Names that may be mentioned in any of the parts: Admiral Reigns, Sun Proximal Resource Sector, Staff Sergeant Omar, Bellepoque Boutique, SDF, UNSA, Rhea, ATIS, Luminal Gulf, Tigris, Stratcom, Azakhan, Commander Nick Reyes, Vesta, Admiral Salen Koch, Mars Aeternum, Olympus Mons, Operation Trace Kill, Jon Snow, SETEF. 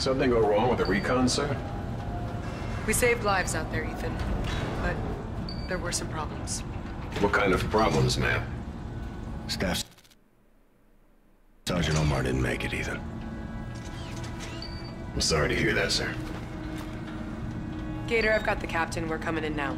Something go wrong with the recon, sir? We saved lives out there, Ethan. But there were some problems. What kind of problems, ma'am? Staff Sergeant Omar didn't make it, Ethan. I'm sorry to hear that, sir. Gator, I've got the captain. We're coming in now.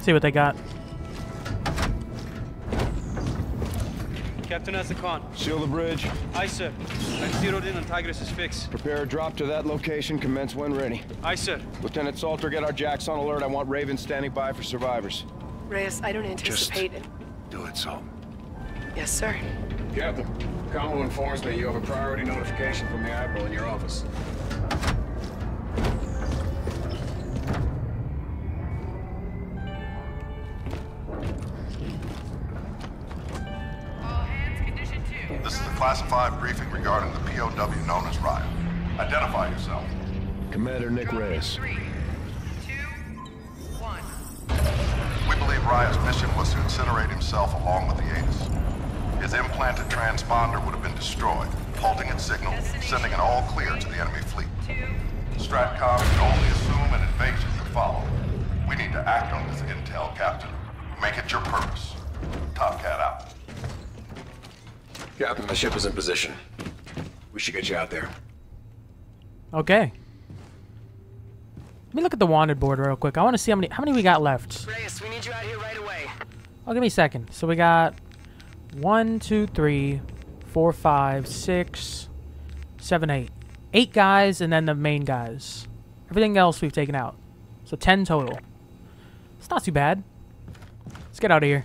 See what they got. Captain Azakhan. Seal the bridge. Aye, sir. I've zeroed in on Tigris' fix. Prepare a drop to that location. Commence when ready. Aye, sir. Lieutenant Salter, get our jacks on alert. I want Raven standing by for survivors. Reyes, I don't anticipate it. Do it, Salt. Yes, sir. Captain, Combo informs me you have a priority notification from the Admiral in your office. Classified briefing regarding the POW known as Riot. Identify yourself. Commander Nick Reyes. 3, 2, 1. We believe Riot's mission was to incinerate himself along with the ATIS. His implanted transponder would have been destroyed, halting its signal, sending an all-clear to the enemy fleet. Stratcom can only assume an invasion could follow. We need to act on this intel, Captain. Make it your purpose. Top Cat out. Captain, my ship is in position. We should get you out there. Okay. Let me look at the wanted board real quick. I want to see how many we got left. Reyes, we need you out here right away. Oh, give me a second. So we got 1, 2, 3, 4, 5, 6, 7, 8. 8 guys and then the main guys. Everything else we've taken out. So 10 total. It's not too bad. Let's get out of here.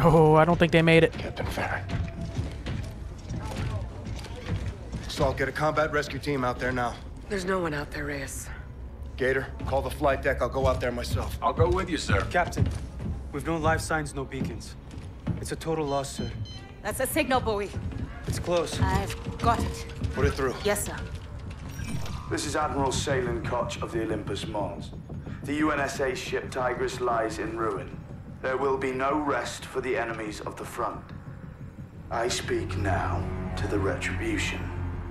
Oh, I don't think they made it. Captain Farron. Salt, get a combat rescue team out there now. There's no one out there, Reyes. Gator, call the flight deck. I'll go out there myself. I'll go with you, sir. Captain, we've no life signs, no beacons. It's a total loss, sir. That's a signal buoy. It's close. I've got it. Put it through. Yes, sir. This is Admiral Salen Koch of the Olympus Mons. The UNSA ship Tigris lies in ruin. There will be no rest for the enemies of the front. I speak now to the retribution.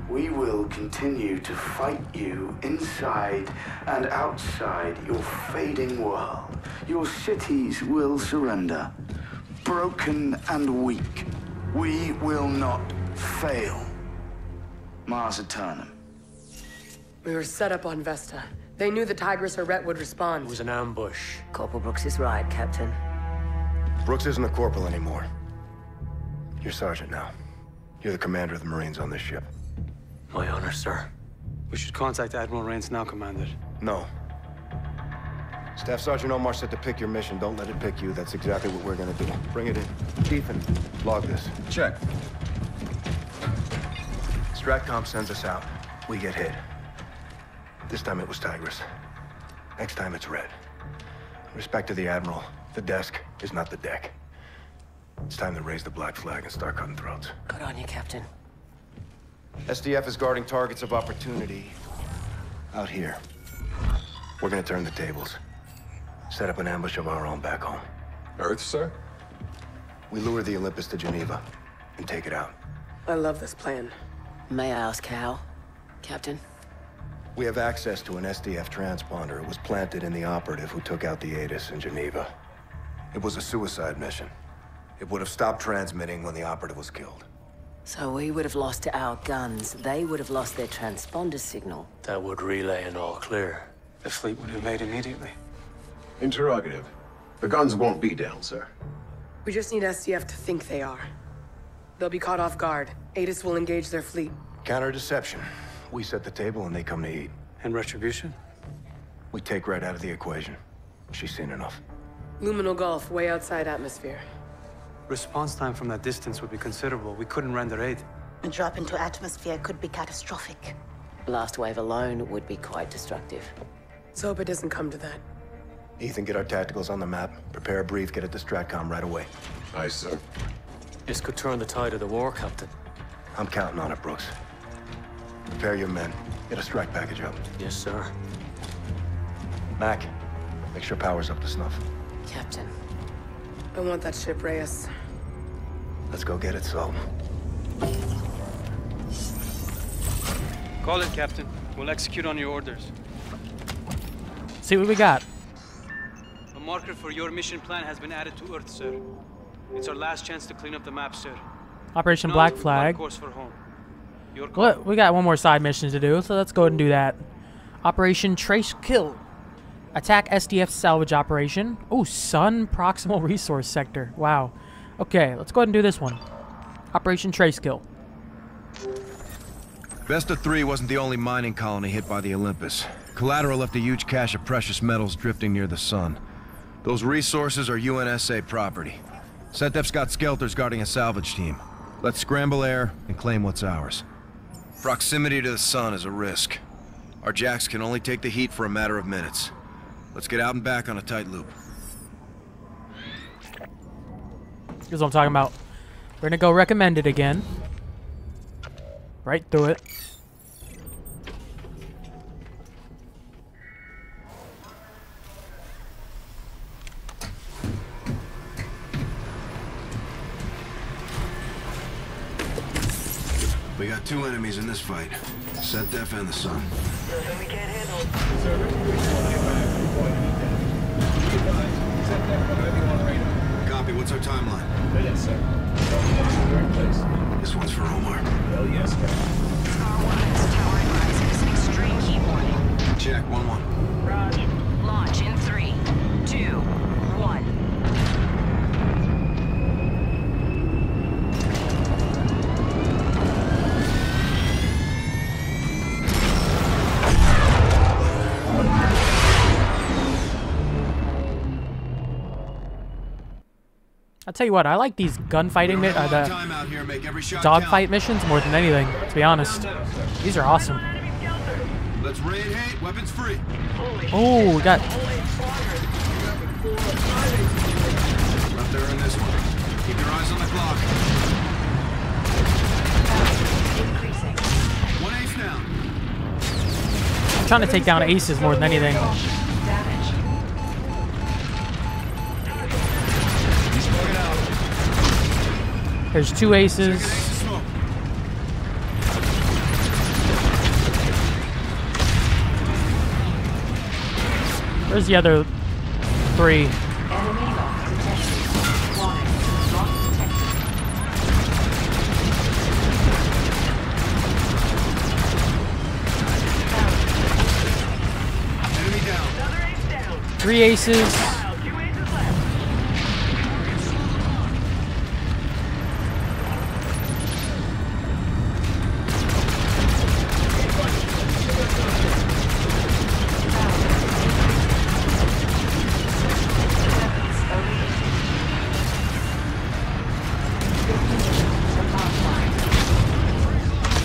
We will continue to fight you inside and outside your fading world. Your cities will surrender. Broken and weak, we will not fail. Mars Aeternum. We were set up on Vesta. They knew the Tigris or Rhett would respond. It was an ambush. Corporal Brooks is right, Captain. Brooks isn't a corporal anymore. You're sergeant now. You're the commander of the Marines on this ship. My honor, sir. We should contact Admiral Reigns now, Commander. No. Staff Sergeant Omar said to pick your mission. Don't let it pick you. That's exactly what we're gonna do. Bring it in. Ethan, log this. Check. Stratcom sends us out. We get hit. This time it was Tigris. Next time it's Red. In respect to the Admiral. The desk is not the deck. It's time to raise the black flag and start cutting throats. Good on you, Captain. SDF is guarding targets of opportunity out here. We're gonna turn the tables. Set up an ambush of our own back home. Earth, sir? We lure the Olympus to Geneva and take it out. I love this plan. May I ask how, Captain? We have access to an SDF transponder. It was planted in the operative who took out the ATIS in Geneva. It was a suicide mission. It would have stopped transmitting when the operative was killed. So we would have lost our guns. They would have lost their transponder signal. That would relay an all clear. The fleet would have made immediately. Interrogative. The guns won't be down, sir. We just need SDF to think they are. They'll be caught off guard. ATIS will engage their fleet. Counter-deception. We set the table and they come to eat. And retribution? We take Red out of the equation. She's seen enough. Luminal Gulf, way outside atmosphere. Response time from that distance would be considerable. We couldn't render aid. A drop into atmosphere could be catastrophic. Blast wave alone would be quite destructive. Let's hope it doesn't come to that. Ethan, get our tacticals on the map. Prepare a brief, get it to Stratcom right away. Aye, sir. This could turn the tide of the war, Captain. I'm counting on it, Brooks. Prepare your men. Get a strike package up. Yes, sir. Mac, make sure power's up to snuff. Captain, I want that ship, Reyes. Let's go get it, Sol. Call it, Captain. We'll execute on your orders. See what we got. A marker for your mission plan has been added to Earth, sir. It's our last chance to clean up the map, sir. Operation Black Flag. Course for home. Your call. Well, we got one more side mission to do, so let's go ahead and do that. Operation Trace Kill. Attack SDF salvage operation. Oh, Sun Proximal Resource Sector. Wow. Okay, let's go ahead and do this one. Operation Trace Kill. Vesta 3 wasn't the only mining colony hit by the Olympus. Collateral left a huge cache of precious metals drifting near the sun. Those resources are UNSA property. SETEF's got skelters guarding a salvage team. Let's scramble air and claim what's ours. Proximity to the sun is a risk. Our jacks can only take the heat for a matter of minutes. Let's get out and back on a tight loop. Here's what I'm talking about. We're gonna go recommend it again. Right through it. We got two enemies in this fight. SETEF and the sun. Nothing we can't handle. Copy, what's our timeline? Minutes, sir. This one's for Omar. Hell yes, Captain. Star 1's towering rises. Extreme heat warning. Check, 1-1. Roger. Launch in 3, 2, 1. I'll tell you what, I like these gunfighting, the dogfight missions more than anything, to be honest. These are awesome. Let's raid hate, weapons free. Oh, we got. Left there in this one. Keep your eyes on the clock. One ace down. I'm trying to take down aces more than anything. There's two aces. Where's the other three? Three aces.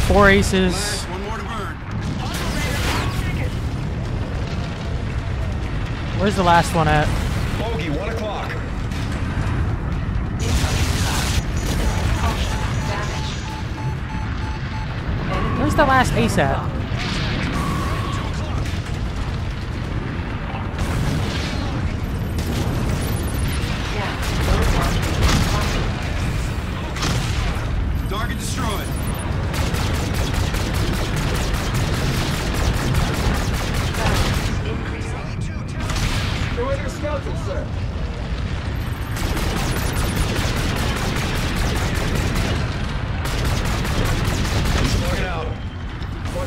Four aces. Where's the last one at? Bogey, 1 o'clock. Where's the last ace at?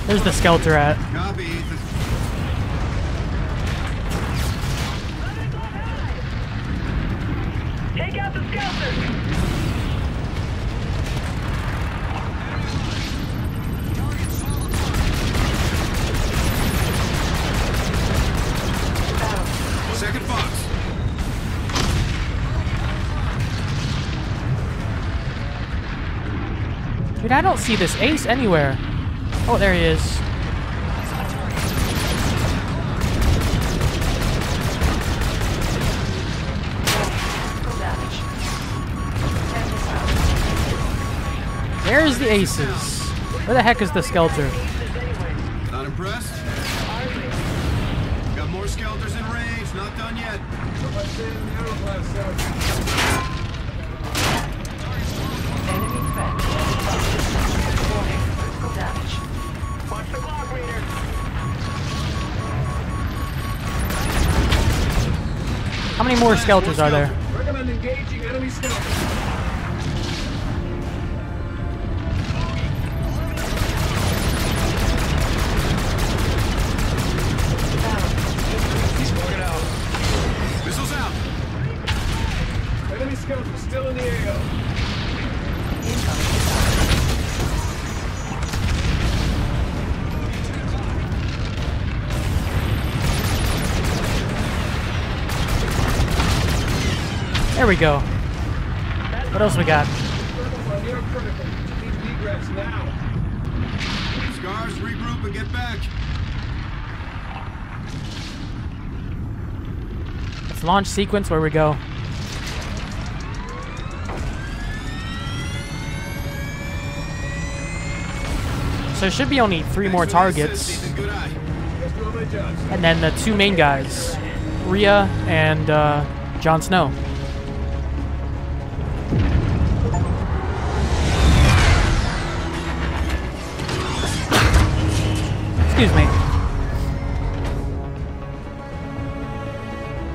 There's the skelter at. Copy. Take out the skelter. Second box. Dude, I don't see this ace anywhere. Oh, there he is. Where Where's the aces? Where the heck is the Skelter? Not impressed? Got more Skelters in range, not done yet. Enemy threat. Warning, critical damage. Watch the clock reader. How many more Skelters are there? Recommend engaging enemy Skelters. Still in the AO. There we go. What else we got? Scars, regroup and get back. Let's launch sequence where we go. There should be only 3 more targets, and then the 2 main guys, Rhea and Jon Snow. Excuse me.